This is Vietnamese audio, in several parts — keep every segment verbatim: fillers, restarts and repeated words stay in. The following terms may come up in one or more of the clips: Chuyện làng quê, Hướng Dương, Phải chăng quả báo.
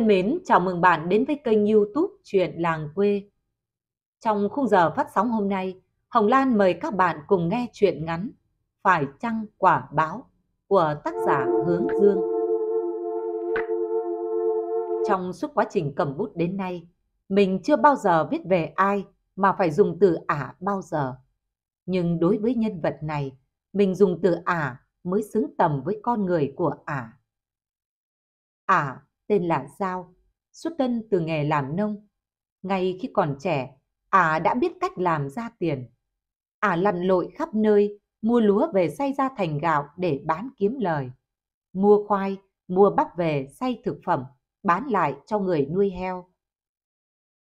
thân mến, chào mừng bạn đến với kênh YouTube Chuyện làng quê. Trong khung giờ phát sóng hôm nay, Hồng Lan mời các bạn cùng nghe truyện ngắn Phải chăng quả báo của tác giả Hướng Dương. Trong suốt quá trình cầm bút đến nay, mình chưa bao giờ viết về ai mà phải dùng từ ả bao giờ. Nhưng đối với nhân vật này, mình dùng từ ả mới xứng tầm với con người của ả. Ả tên là Giao, xuất thân từ nghề làm nông. Ngay khi còn trẻ, ả đã biết cách làm ra tiền. Ả lặn lội khắp nơi, mua lúa về xay ra thành gạo để bán kiếm lời. Mua khoai, mua bắp về xay thực phẩm, bán lại cho người nuôi heo.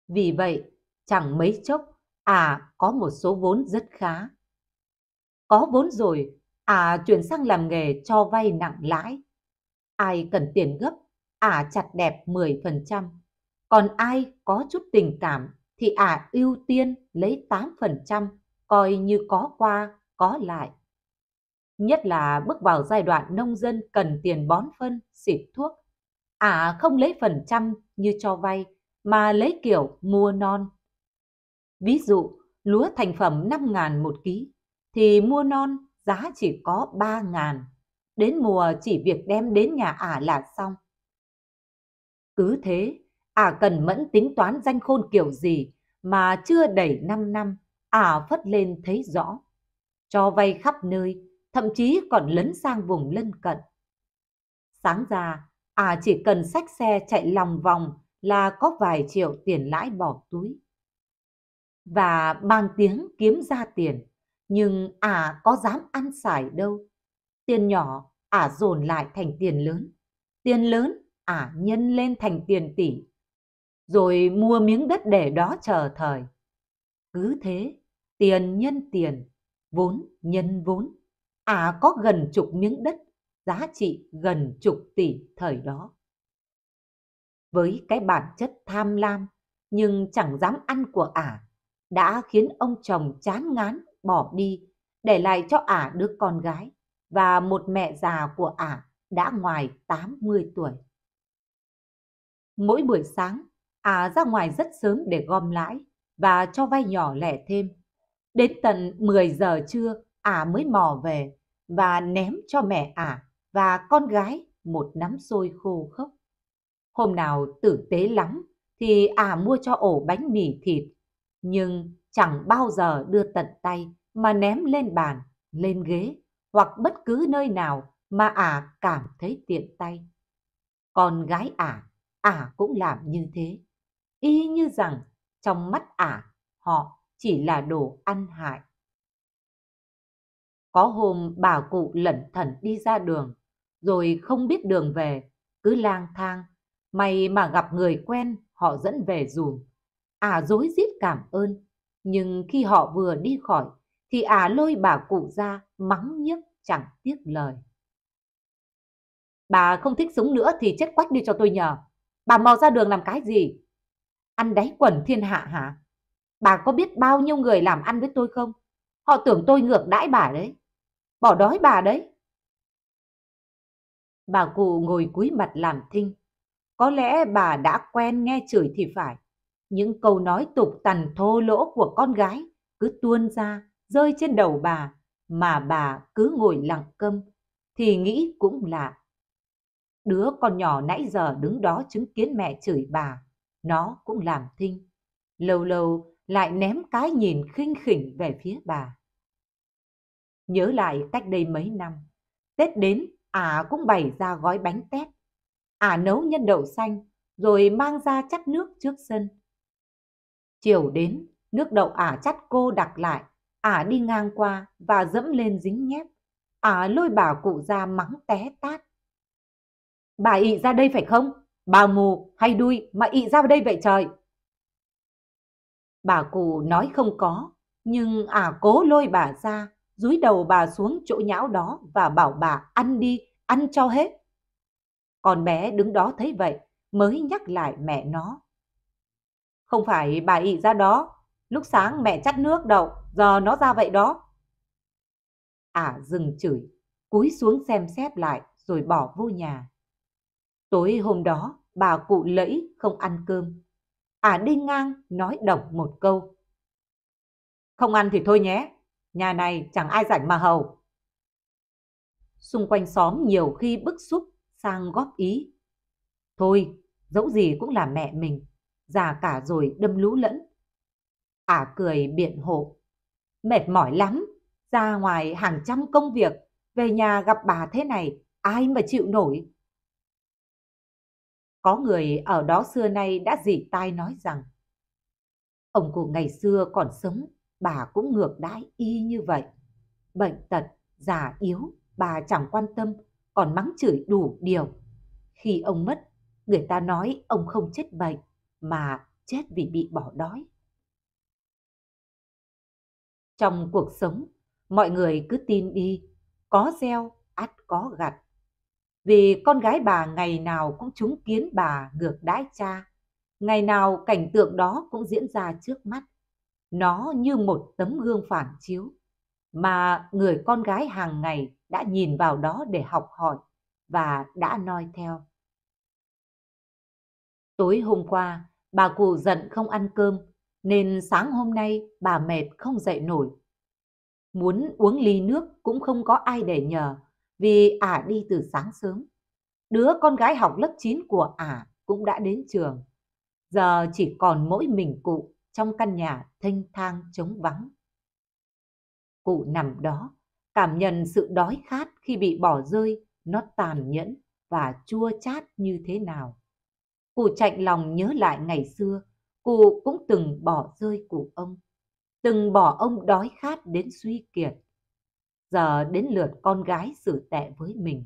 Vì vậy, chẳng mấy chốc, ả có một số vốn rất khá. Có vốn rồi, ả chuyển sang làm nghề cho vay nặng lãi. Ai cần tiền gấp, ả chặt đẹp mười phần trăm, còn ai có chút tình cảm thì ả ưu tiên lấy tám phần trăm, coi như có qua, có lại. Nhất là bước vào giai đoạn nông dân cần tiền bón phân, xịt thuốc, ả không lấy phần trăm như cho vay, mà lấy kiểu mua non. Ví dụ, lúa thành phẩm năm nghìn một ký, thì mua non giá chỉ có ba nghìn, đến mùa chỉ việc đem đến nhà ả là xong. Cứ thế, ả cần mẫn tính toán danh khôn kiểu gì mà chưa đầy năm năm, ả phất lên thấy rõ. Cho vay khắp nơi, thậm chí còn lấn sang vùng lân cận. Sáng ra, ả chỉ cần xách xe chạy lòng vòng là có vài triệu tiền lãi bỏ túi. Và mang tiếng kiếm ra tiền, nhưng ả có dám ăn xài đâu. Tiền nhỏ, ả dồn lại thành tiền lớn. Tiền lớn, ả nhân lên thành tiền tỷ, rồi mua miếng đất để đó chờ thời. Cứ thế, tiền nhân tiền, vốn nhân vốn, ả có gần chục miếng đất, giá trị gần chục tỷ thời đó. Với cái bản chất tham lam, nhưng chẳng dám ăn của ả, đã khiến ông chồng chán ngán bỏ đi, để lại cho ả đứa con gái và một mẹ già của ả đã ngoài tám mươi tuổi. Mỗi buổi sáng, ả ra ngoài rất sớm để gom lãi và cho vay nhỏ lẻ thêm. Đến tận mười giờ trưa, ả mới mò về và ném cho mẹ ả và con gái một nắm xôi khô khốc. Hôm nào tử tế lắm thì ả mua cho ổ bánh mì thịt, nhưng chẳng bao giờ đưa tận tay mà ném lên bàn, lên ghế hoặc bất cứ nơi nào mà ả cảm thấy tiện tay. Con gái ả, ả cũng làm như thế, y như rằng trong mắt ả, họ chỉ là đồ ăn hại. Có hôm bà cụ lẩn thẩn đi ra đường, rồi không biết đường về, cứ lang thang, may mà gặp người quen họ dẫn về dùm. Ả rối rít cảm ơn, nhưng khi họ vừa đi khỏi, thì ả lôi bà cụ ra mắng nhiếc chẳng tiếc lời. Bà không thích súng nữa thì chết quách đi cho tôi nhờ. Bà mò ra đường làm cái gì? Ăn đáy quần thiên hạ hả? Bà có biết bao nhiêu người làm ăn với tôi không? Họ tưởng tôi ngược đãi bà đấy. Bỏ đói bà đấy. Bà cụ ngồi cúi mặt làm thinh. Có lẽ bà đã quen nghe chửi thì phải. Những câu nói tục tằn thô lỗ của con gái cứ tuôn ra, rơi trên đầu bà. Mà bà cứ ngồi lặng câm, thì nghĩ cũng lạ. Đứa con nhỏ nãy giờ đứng đó chứng kiến mẹ chửi bà, nó cũng làm thinh. Lâu lâu lại ném cái nhìn khinh khỉnh về phía bà. Nhớ lại cách đây mấy năm, Tết đến ả cũng bày ra gói bánh tét. Ả nấu nhân đậu xanh rồi mang ra chắt nước trước sân. Chiều đến, nước đậu ả chắt cô đặc lại, ả đi ngang qua và dẫm lên dính nhép. Ả lôi bà cụ ra mắng té tát. Bà ị ra đây phải không? Bà mù hay đuôi mà ị ra đây vậy trời? Bà cụ nói không có, nhưng ả cố lôi bà ra, dúi đầu bà xuống chỗ nhão đó và bảo bà ăn đi, ăn cho hết. Con bé đứng đó thấy vậy, mới nhắc lại mẹ nó. Không phải bà ị ra đó, lúc sáng mẹ chắt nước đậu, giờ nó ra vậy đó. Ả dừng chửi, cúi xuống xem xét lại rồi bỏ vô nhà. Tối hôm đó, bà cụ Lẫy không ăn cơm. À đi ngang nói đổng một câu. Không ăn thì thôi nhé, nhà này chẳng ai rảnh mà hầu. Xung quanh xóm nhiều khi bức xúc sang góp ý. Thôi, dẫu gì cũng là mẹ mình, già cả rồi đâm lũ lẫn. À cười biện hộ. Mệt mỏi lắm, ra ngoài hàng trăm công việc, về nhà gặp bà thế này, ai mà chịu nổi. Có người ở đó xưa nay đã dỉ tai nói rằng ông cụ ngày xưa còn sống, bà cũng ngược đãi y như vậy. Bệnh tật, già yếu, bà chẳng quan tâm, còn mắng chửi đủ điều. Khi ông mất, người ta nói ông không chết bệnh, mà chết vì bị bỏ đói. Trong cuộc sống, mọi người cứ tin đi, có gieo, ắt có gặt. Vì con gái bà ngày nào cũng chứng kiến bà ngược đãi cha, ngày nào cảnh tượng đó cũng diễn ra trước mắt. Nó như một tấm gương phản chiếu, mà người con gái hàng ngày đã nhìn vào đó để học hỏi và đã noi theo. Tối hôm qua, bà cụ giận không ăn cơm, nên sáng hôm nay bà mệt không dậy nổi. Muốn uống ly nước cũng không có ai để nhờ, vì ả đi từ sáng sớm. Đứa con gái học lớp chín của ả cũng đã đến trường. Giờ chỉ còn mỗi mình cụ trong căn nhà thênh thang trống vắng. Cụ nằm đó, cảm nhận sự đói khát khi bị bỏ rơi, nó tàn nhẫn và chua chát như thế nào. Cụ chạnh lòng nhớ lại ngày xưa, cụ cũng từng bỏ rơi cụ ông, từng bỏ ông đói khát đến suy kiệt. Giờ đến lượt con gái xử tệ với mình.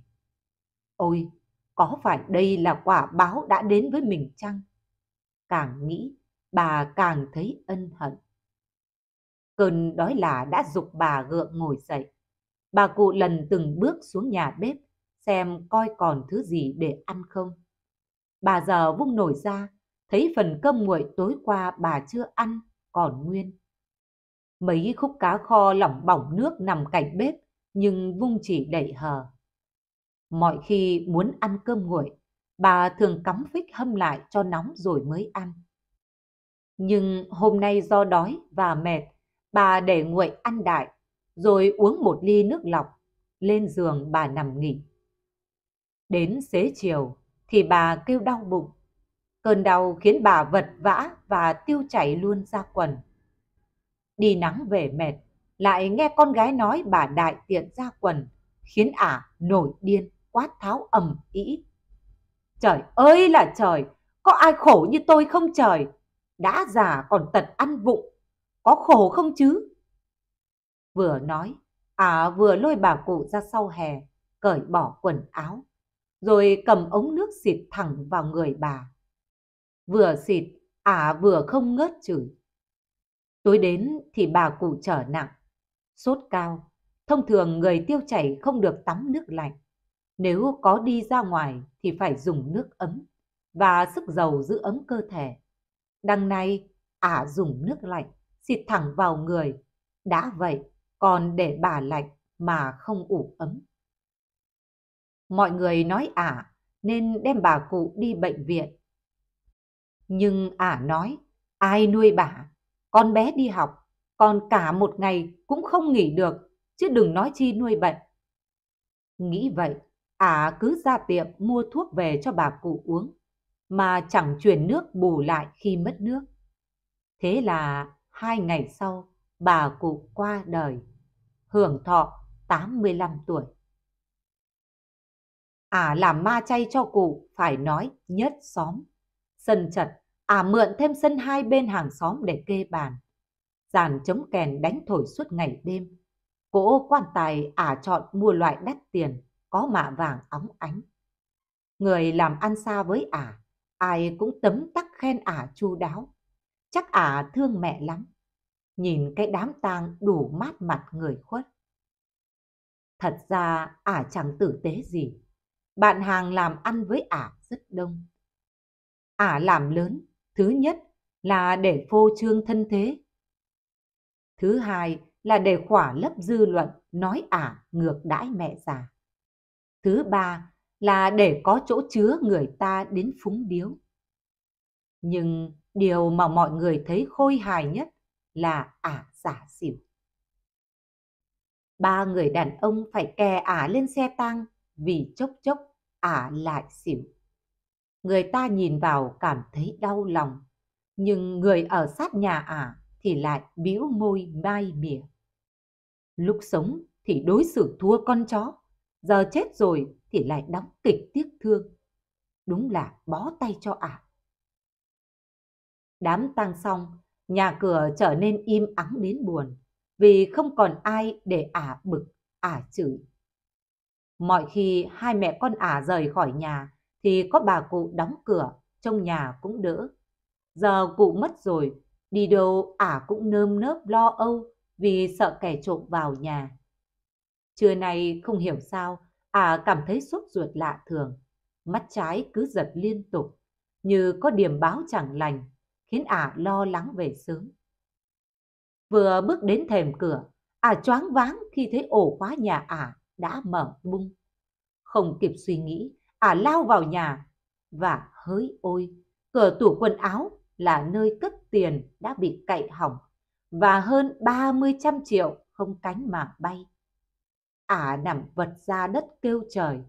Ôi, có phải đây là quả báo đã đến với mình chăng? Càng nghĩ, bà càng thấy ân hận. Cơn đói lả đã giục bà gượng ngồi dậy. Bà cụ lần từng bước xuống nhà bếp, xem coi còn thứ gì để ăn không. Bà giờ vung nồi ra, thấy phần cơm nguội tối qua bà chưa ăn, còn nguyên. Mấy khúc cá kho lỏng bỏng nước nằm cạnh bếp, nhưng vung chỉ đẩy hờ. Mọi khi muốn ăn cơm nguội, bà thường cắm phích hâm lại cho nóng rồi mới ăn. Nhưng hôm nay do đói và mệt, bà để nguội ăn đại, rồi uống một ly nước lọc, lên giường bà nằm nghỉ. Đến xế chiều thì bà kêu đau bụng. Cơn đau khiến bà vật vã và tiêu chảy luôn ra quần. Đi nắng về mệt, lại nghe con gái nói bà đại tiện ra quần, khiến ả nổi điên, quát tháo ầm ĩ. Trời ơi là trời, có ai khổ như tôi không trời? Đã già còn tật ăn vụng, có khổ không chứ? Vừa nói, ả vừa lôi bà cụ ra sau hè, cởi bỏ quần áo, rồi cầm ống nước xịt thẳng vào người bà. Vừa xịt, ả vừa không ngớt chửi. Tối đến thì bà cụ trở nặng, sốt cao. Thông thường người tiêu chảy không được tắm nước lạnh. Nếu có đi ra ngoài thì phải dùng nước ấm và sức dầu giữ ấm cơ thể. Đằng này, ả dùng nước lạnh, xịt thẳng vào người. Đã vậy, còn để bà lạnh mà không ủ ấm. Mọi người nói ả nên đem bà cụ đi bệnh viện. Nhưng ả nói, ai nuôi bà? Con bé đi học, còn cả một ngày cũng không nghỉ được, chứ đừng nói chi nuôi bệnh. Nghĩ vậy, ả cứ ra tiệm mua thuốc về cho bà cụ uống, mà chẳng chuyển nước bù lại khi mất nước. Thế là hai ngày sau, bà cụ qua đời, hưởng thọ tám mươi lăm tuổi. Ả làm ma chay cho cụ, phải nói nhất xóm. Sân chật, ả mượn thêm sân hai bên hàng xóm để kê bàn. Dàn chống kèn đánh thổi suốt ngày đêm. Cỗ quan tài ả chọn mua loại đắt tiền, có mạ vàng óng ánh. Người làm ăn xa với ả, ai cũng tấm tắc khen ả chu đáo. Chắc ả thương mẹ lắm. Nhìn cái đám tang đủ mát mặt người khuất. Thật ra ả chẳng tử tế gì. Bạn hàng làm ăn với ả rất đông. Ả làm lớn, thứ nhất là để phô trương thân thế. Thứ hai là để khỏa lấp dư luận nói ả ngược đãi mẹ già. Thứ ba là để có chỗ chứa người ta đến phúng điếu. Nhưng điều mà mọi người thấy khôi hài nhất là ả giả xỉu. Ba người đàn ông phải kè ả lên xe tang vì chốc chốc ả lại xỉu. Người ta nhìn vào cảm thấy đau lòng, nhưng người ở sát nhà ả thì lại bĩu môi mai mỉa. Lúc sống thì đối xử thua con chó, giờ chết rồi thì lại đóng kịch tiếc thương. Đúng là bó tay cho ả. Đám tang xong, nhà cửa trở nên im ắng đến buồn, vì không còn ai để ả bực, ả chửi. Mọi khi hai mẹ con ả rời khỏi nhà thì có bà cụ đóng cửa, trong nhà cũng đỡ. Giờ cụ mất rồi, đi đâu ả cũng nơm nớp lo âu vì sợ kẻ trộm vào nhà. Trưa nay không hiểu sao, ả cảm thấy sốt ruột lạ thường, mắt trái cứ giật liên tục, như có điềm báo chẳng lành, khiến ả lo lắng về sớm. Vừa bước đến thềm cửa, ả choáng váng khi thấy ổ khóa nhà ả đã mở bung. Không kịp suy nghĩ, ả lao vào nhà và hỡi ôi, cửa tủ quần áo là nơi cất tiền đã bị cậy hỏng và hơn ba mươi trăm triệu không cánh mà bay. Ả nằm vật ra đất kêu trời,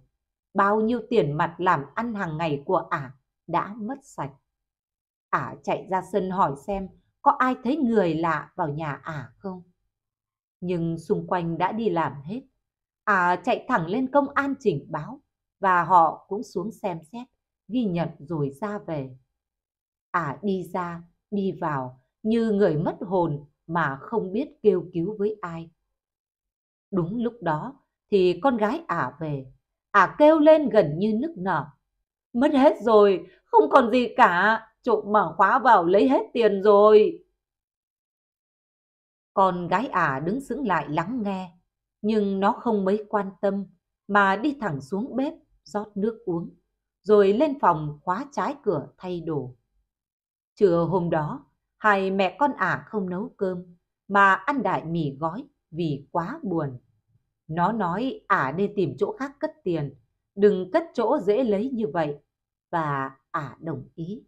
bao nhiêu tiền mặt làm ăn hàng ngày của ả đã mất sạch. Ả chạy ra sân hỏi xem có ai thấy người lạ vào nhà ả không. Nhưng xung quanh đã đi làm hết. Ả chạy thẳng lên công an trình báo và họ cũng xuống xem xét, ghi nhận rồi ra về. Ả đi ra, đi vào như người mất hồn mà không biết kêu cứu với ai. Đúng lúc đó thì con gái ả về. Ả kêu lên gần như nức nở. Mất hết rồi, không còn gì cả. Trộm mở khóa vào lấy hết tiền rồi. Con gái ả đứng sững lại lắng nghe, nhưng nó không mấy quan tâm mà đi thẳng xuống bếp rót nước uống, rồi lên phòng khóa trái cửa thay đồ. Trưa hôm đó, hai mẹ con ả không nấu cơm mà ăn đại mì gói vì quá buồn. Nó nói ả nên tìm chỗ khác cất tiền, đừng cất chỗ dễ lấy như vậy, và ả đồng ý.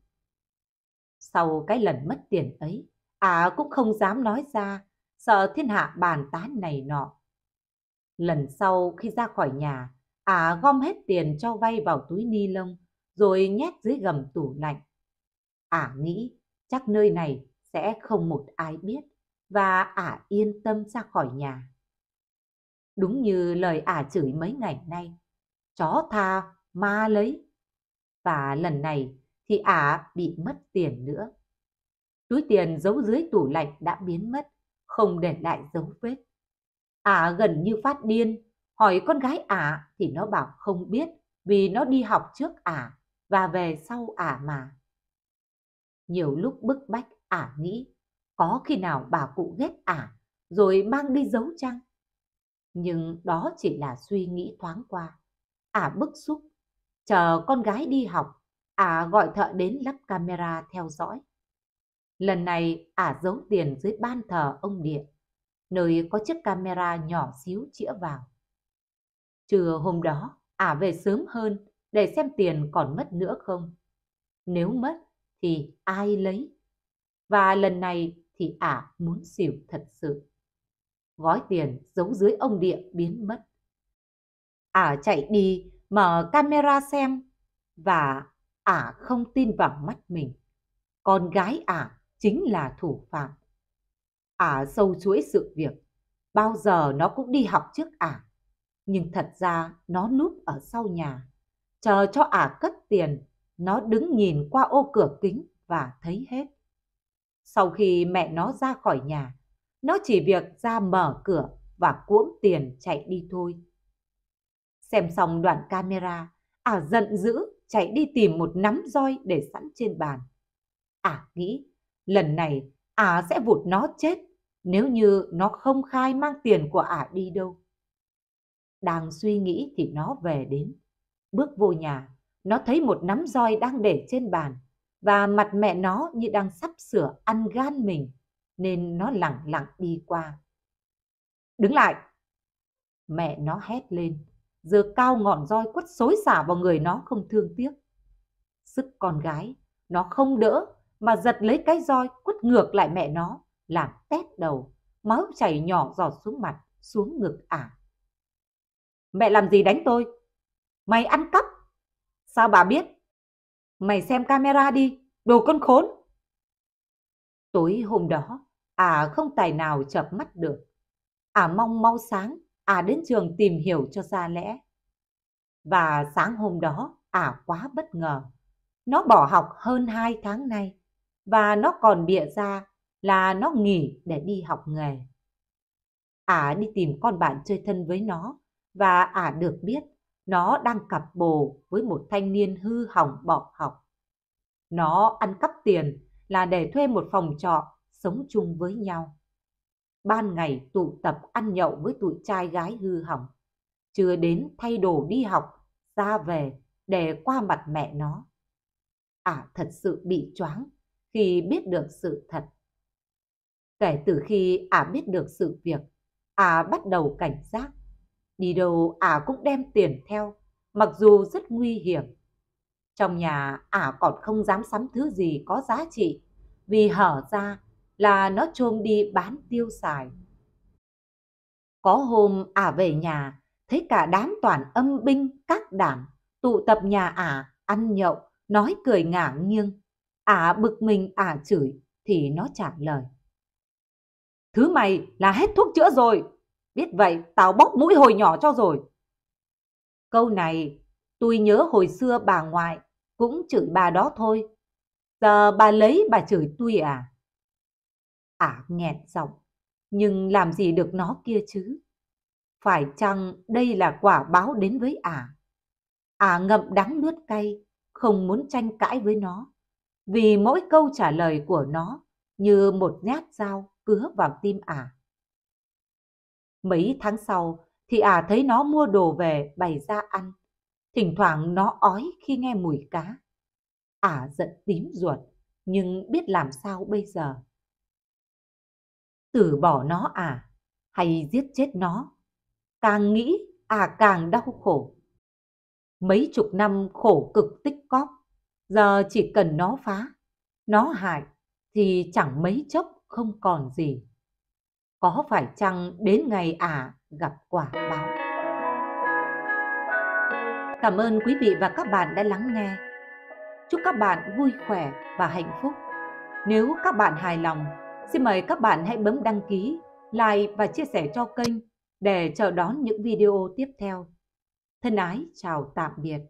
Sau cái lần mất tiền ấy, ả cũng không dám nói ra, sợ thiên hạ bàn tán này nọ. Lần sau khi ra khỏi nhà, ả gom hết tiền cho vay vào túi ni lông, rồi nhét dưới gầm tủ lạnh. Ả nghĩ chắc nơi này sẽ không một ai biết, và ả yên tâm ra khỏi nhà. Đúng như lời ả chửi mấy ngày nay, chó tha, ma lấy. Và lần này thì ả bị mất tiền nữa. Túi tiền giấu dưới tủ lạnh đã biến mất, không để lại dấu vết. Ả gần như phát điên, hỏi con gái ả thì nó bảo không biết vì nó đi học trước ả và về sau ả mà. Nhiều lúc bức bách ả nghĩ có khi nào bà cụ ghét ả rồi mang đi giấu chăng? Nhưng đó chỉ là suy nghĩ thoáng qua. Ả bức xúc, chờ con gái đi học, ả gọi thợ đến lắp camera theo dõi. Lần này ả giấu tiền dưới ban thờ ông địa, nơi có chiếc camera nhỏ xíu chĩa vào. Trưa hôm đó, ả về sớm hơn để xem tiền còn mất nữa không. Nếu mất thì ai lấy? Và lần này thì ả muốn xỉu thật sự. Gói tiền giấu dưới ông địa biến mất. Ả chạy đi mở camera xem và ả không tin vào mắt mình. Con gái ả chính là thủ phạm. Ả sâu chuỗi sự việc, bao giờ nó cũng đi học trước ả. Nhưng thật ra nó núp ở sau nhà, chờ cho ả cất tiền, nó đứng nhìn qua ô cửa kính và thấy hết. Sau khi mẹ nó ra khỏi nhà, nó chỉ việc ra mở cửa và cuỗm tiền chạy đi thôi. Xem xong đoạn camera, ả giận dữ chạy đi tìm một nắm roi để sẵn trên bàn. Ả nghĩ lần này ả sẽ vụt nó chết nếu như nó không khai mang tiền của ả đi đâu. Đang suy nghĩ thì nó về đến. Bước vô nhà, nó thấy một nắm roi đang để trên bàn và mặt mẹ nó như đang sắp sửa ăn gan mình, nên nó lẳng lặng đi qua. Đứng lại! Mẹ nó hét lên. giơ cao ngọn roi quất xối xả vào người nó không thương tiếc. Sức con gái, nó không đỡ mà giật lấy cái roi quất ngược lại mẹ nó, làm tét đầu, máu chảy nhỏ giọt xuống mặt, xuống ngực ả. Mẹ làm gì đánh tôi? Mày ăn cắp? Sao bà biết? Mày xem camera đi, đồ con khốn! Tối hôm đó, ả không tài nào chợp mắt được. Ả mong mau sáng, ả đến trường tìm hiểu cho ra lẽ. Và sáng hôm đó, ả quá bất ngờ. Nó bỏ học hơn hai tháng nay, và nó còn bịa ra là nó nghỉ để đi học nghề. Ả đi tìm con bạn chơi thân với nó, và ả được biết nó đang cặp bồ với một thanh niên hư hỏng bỏ học. Nó ăn cắp tiền là để thuê một phòng trọ, sống chung với nhau. Ban ngày tụ tập ăn nhậu với tụi trai gái hư hỏng, trưa đến thay đồ đi học, ra về để qua mặt mẹ nó. Ả thật sự bị choáng khi biết được sự thật. Kể từ khi ả biết được sự việc, ả bắt đầu cảnh giác. Đi đâu ả cũng đem tiền theo, mặc dù rất nguy hiểm. Trong nhà ả còn không dám sắm thứ gì có giá trị, vì hở ra là nó chôm đi bán tiêu xài. Có hôm ả về nhà, thấy cả đám toàn âm binh các đảng tụ tập nhà ả ăn nhậu, nói cười ngả nghiêng. Ả bực mình, ả chửi thì nó trả lời: Thứ mày là hết thuốc chữa rồi, biết vậy tao bóp mũi hồi nhỏ cho rồi. Câu này tôi nhớ hồi xưa bà ngoại cũng chửi bà đó thôi. Giờ bà lấy bà chửi tôi à? Ả nghẹn giọng, nhưng làm gì được nó kia chứ. Phải chăng đây là quả báo đến với ả? Ả ngậm đắng nuốt cay, không muốn tranh cãi với nó, vì mỗi câu trả lời của nó như một nhát dao cứa vào tim ả. Mấy tháng sau thì ả thấy nó mua đồ về bày ra ăn. Thỉnh thoảng nó ói khi nghe mùi cá. Ả giận tím ruột, nhưng biết làm sao bây giờ. Từ bỏ nó à, hay giết chết nó? Càng nghĩ ả càng đau khổ. Mấy chục năm khổ cực tích cóp, giờ chỉ cần nó phá, nó hại thì chẳng mấy chốc không còn gì. Có phải chăng đến ngày ả gặp quả báo? Cảm ơn quý vị và các bạn đã lắng nghe. Chúc các bạn vui khỏe và hạnh phúc. Nếu các bạn hài lòng, xin mời các bạn hãy bấm đăng ký, like và chia sẻ cho kênh để chờ đón những video tiếp theo. Thân ái chào tạm biệt.